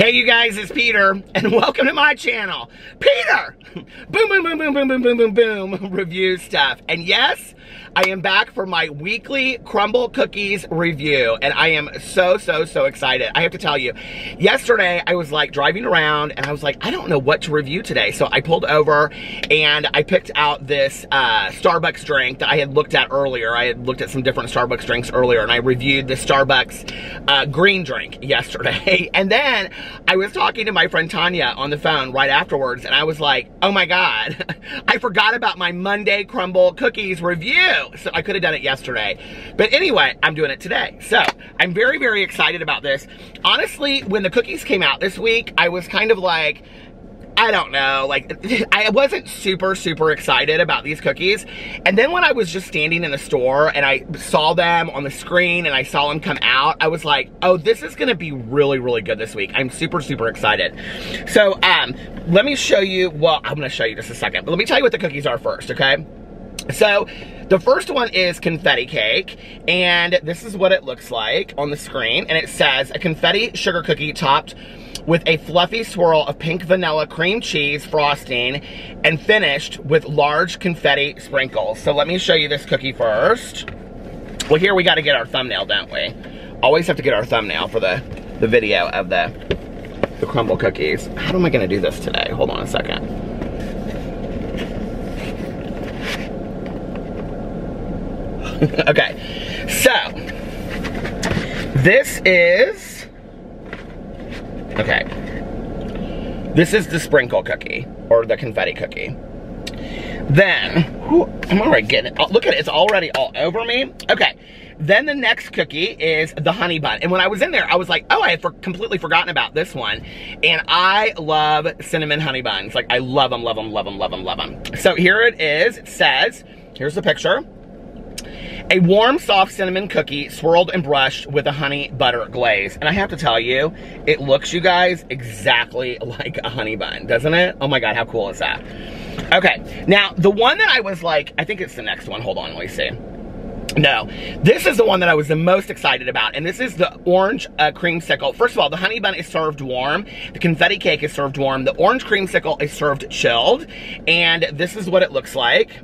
Hey you guys, it's Peter, and welcome to my channel. Peter! Boom, boom, boom, boom, boom, boom, boom, boom, boom, review stuff. And yes, I am back for my weekly Crumbl Cookies review, and I am so, so, so excited. I have to tell you, yesterday I was like driving around, and I was like, I don't know what to review today. So I pulled over, and I picked out this Starbucks drink that I had looked at earlier. I had looked at some different Starbucks drinks earlier, and I reviewed the Starbucks green drink yesterday. And then I was talking to my friend Tanya on the phone right afterwards, and I was like, oh my God, I forgot about my Monday Crumbl Cookies review. So I could have done it yesterday. But anyway, I'm doing it today. So I'm very, very excited about this. Honestly, when the cookies came out this week, I was kind of like, I don't know, like, I wasn't super, super excited about these cookies. And then when I was just standing in the store and I saw them on the screen and I saw them come out, I was like, oh, this is gonna be really, really good this week. I'm super, super excited. So let me show you, well, I'm gonna show you just a second, but let me tell you what the cookies are first, okay? So the first one is confetti cake, and this is what it looks like on the screen, and it says a confetti sugar cookie topped with a fluffy swirl of pink vanilla cream cheese frosting and finished with large confetti sprinkles. So let me show you this cookie first. Well, here we got to get our thumbnail, don't we? Always have to get our thumbnail for the video of the Crumbl Cookies. How am I going to do this today? Hold on a second. Okay, so this is the sprinkle cookie, or the confetti cookie. Then, whew, I'm already getting it. Look at it, it's already all over me. Okay, then the next cookie is the honey bun. And when I was in there, I was like, oh, I had completely forgotten about this one. And I love cinnamon honey buns. Like, I love them, love them, love them, love them, love them. So here it is, it says, here's the picture. A warm, soft cinnamon cookie swirled and brushed with a honey butter glaze. And I have to tell you, it looks, you guys, exactly like a honey bun, doesn't it? Oh my God, how cool is that? Okay, now the one that I was like, I think it's the next one. Hold on, let me see. No, this is the one that I was the most excited about, and this is the orange creamsicle. First of all, the honey bun is served warm, the confetti cake is served warm, the orange creamsicle is served chilled, and this is what it looks like.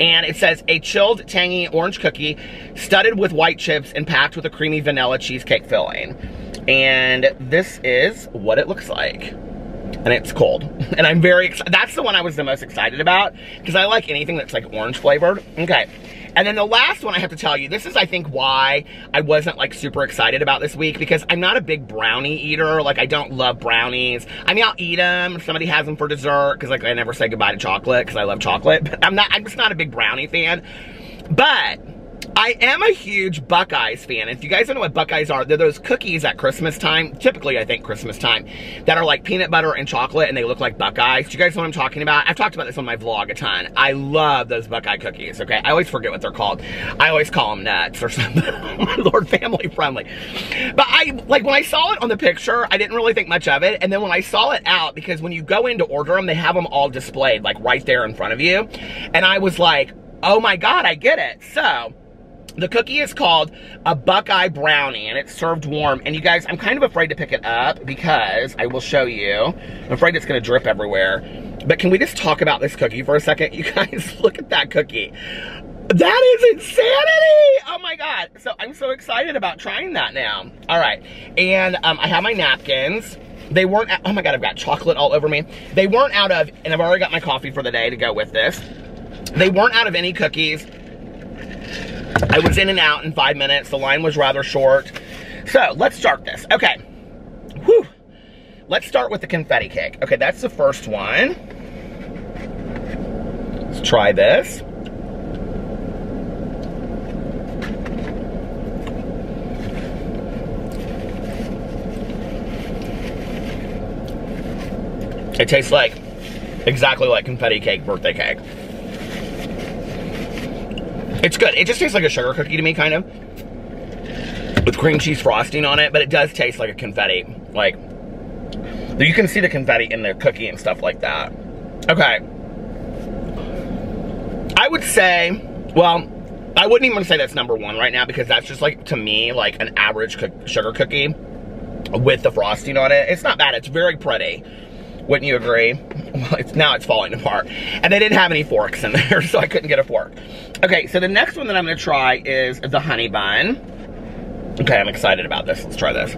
And it says, a chilled, tangy orange cookie studded with white chips and packed with a creamy vanilla cheesecake filling. And this is what it looks like. And it's cold. And I'm very excited. That's the one I was the most excited about, because I like anything that's like orange flavored. Okay. And then the last one I have to tell you, this is I think why I wasn't like super excited about this week, because I'm not a big brownie eater. Like, I don't love brownies. I mean, I'll eat them if somebody has them for dessert, because like I never say goodbye to chocolate because I love chocolate. But I'm just not a big brownie fan. But I am a huge Buckeyes fan. If you guys don't know what Buckeyes are, they're those cookies at Christmas time, typically I think Christmas time, that are like peanut butter and chocolate, and they look like Buckeyes. Do you guys know what I'm talking about? I've talked about this on my vlog a ton. I love those Buckeye cookies, okay? I always forget what they're called. I always call them nuts or something. Lord, family friendly. But I, like, when I saw it on the picture, I didn't really think much of it. And then when I saw it out, because when you go in to order them, they have them all displayed, like right there in front of you. And I was like, oh my God, I get it. So the cookie is called a Buckeye Brownie, and it's served warm. And you guys, I'm kind of afraid to pick it up because I will show you. I'm afraid it's going to drip everywhere. But can we just talk about this cookie for a second? You guys, look at that cookie. That is insanity! Oh my God. So I'm so excited about trying that now. All right. And I have my napkins. They weren't out, oh my God, I've got chocolate all over me. They weren't out of, and I've already got my coffee for the day to go with this. They weren't out of any cookies. I was in and out in 5 minutes. The line was rather short. So let's start this. Okay. Whew. Let's start with the confetti cake. Okay, that's the first one. Let's try this. It tastes like exactly like confetti cake, birthday cake. It's good. It just tastes like a sugar cookie to me, kind of, with cream cheese frosting on it, but it does taste like a confetti. Like, you can see the confetti in the cookie and stuff like that. Okay. I would say, well, I wouldn't even say that's number one right now, because that's just like, to me, like an average sugar cookie. with the frosting on it. It's not bad. It's very pretty. Wouldn't you agree? Well, now it's falling apart. And they didn't have any forks in there, so I couldn't get a fork. Okay, so the next one that I'm going to try is the honey bun. Okay, I'm excited about this. Let's try this.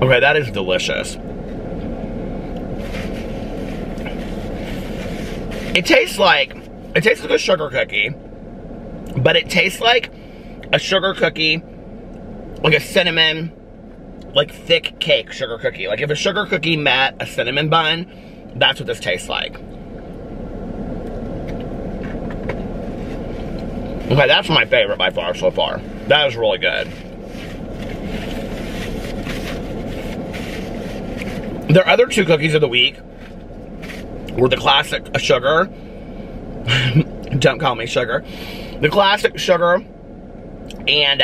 Okay, that is delicious. It tastes like a sugar cookie, but it tastes like a sugar cookie, like a cinnamon, like thick cake sugar cookie. Like if a sugar cookie met a cinnamon bun, that's what this tastes like. Okay, that's my favorite by far so far. That was really good. Their other two cookies of the week were the classic sugar. Don't call me sugar. The classic sugar, and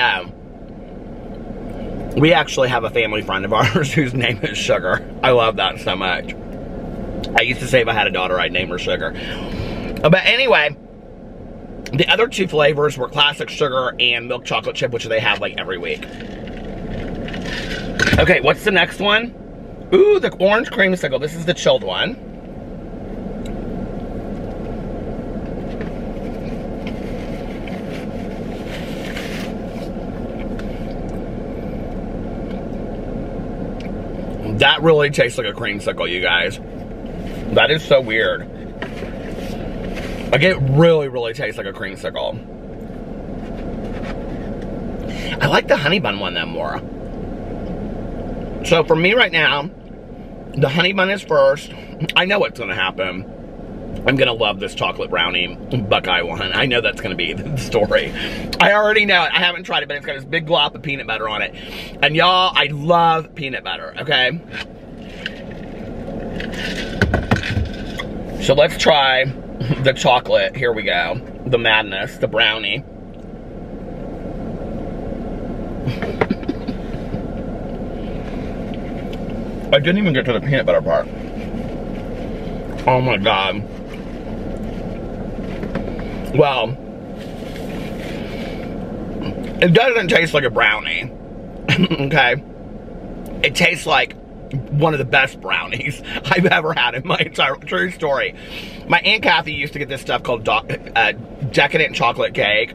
we actually have a family friend of ours whose name is Sugar. I love that so much. I used to say if I had a daughter, I'd name her Sugar. But anyway, the other two flavors were classic sugar and milk chocolate chip, which they have like every week. Okay, what's the next one? Ooh, the orange creamsicle. This is the chilled one. That really tastes like a creamsicle, you guys. That is so weird. Like, it really, really tastes like a creamsicle. I like the honey bun one, though, more. So, for me right now, the honey bun is first. I know what's going to happen. I'm going to love this chocolate brownie Buckeye one. I know that's going to be the story. I already know it. I haven't tried it, but it's got this big glop of peanut butter on it. And y'all, I love peanut butter, okay? So let's try the chocolate. Here we go. The madness, the brownie. I didn't even get to the peanut butter part. Oh my God. Well, it doesn't taste like a brownie, okay? It tastes like one of the best brownies I've ever had in my entire, true story. My Aunt Kathy used to get this stuff called Decadent Chocolate Cake.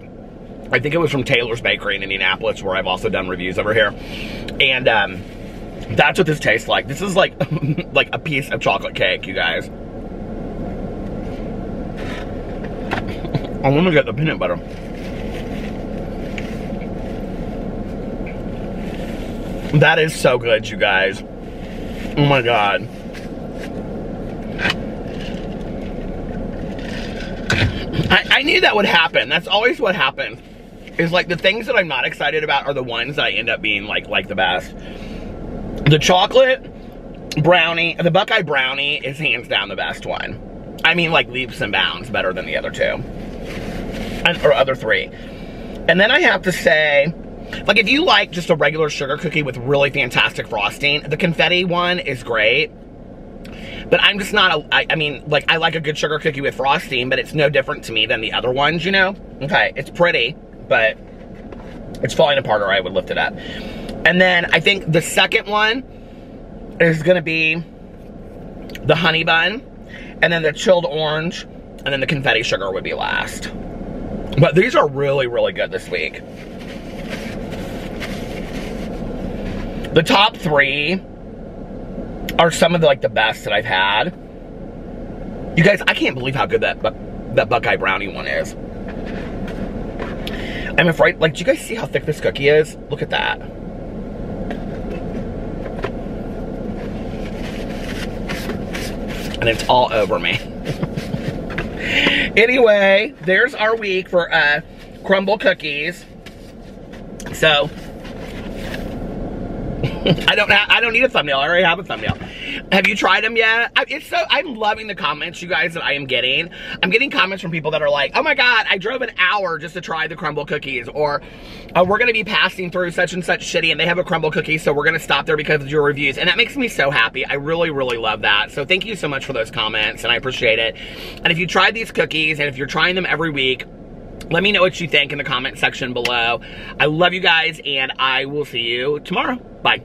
I think it was from Taylor's Bakery in Indianapolis, where I've also done reviews over here. And, that's what this tastes like. This is like, like a piece of chocolate cake, you guys. I want to get the peanut butter. That is so good, you guys. Oh my God. I knew that would happen. That's always what happens. Is like the things that I'm not excited about are the ones that I end up being like the best. The chocolate brownie, the Buckeye brownie is hands down the best one. I mean, like leaps and bounds better than the other two, or other three. And then I have to say, like if you like just a regular sugar cookie with really fantastic frosting, the confetti one is great. But I'm just not, I mean, like I like a good sugar cookie with frosting, but it's no different to me than the other ones, you know? Okay, it's pretty, but it's falling apart or I would lift it up. And then I think the second one is going to be the honey bun, and then the chilled orange, and then the confetti sugar would be last. But these are really, really good this week. The top three are some of the, like, the best that I've had. You guys, I can't believe how good that Buckeye brownie one is. I'm afraid, like, do you guys see how thick this cookie is? Look at that. And it's all over me. Anyway, there's our week for Crumbl Cookies. So I don't need a thumbnail. I already have a thumbnail. Have you tried them yet? I'm loving the comments, you guys, that I am getting. I'm getting comments from people that are like, oh my God, I drove an hour just to try the Crumbl Cookies, or we're going to be passing through such and such city and they have a Crumbl Cookie, so we're going to stop there because of your reviews. And that makes me so happy. I really, really love that. So thank you so much for those comments, and I appreciate it. And if you tried these cookies, and if you're trying them every week, let me know what you think in the comment section below. I love you guys, and I will see you tomorrow. Bye.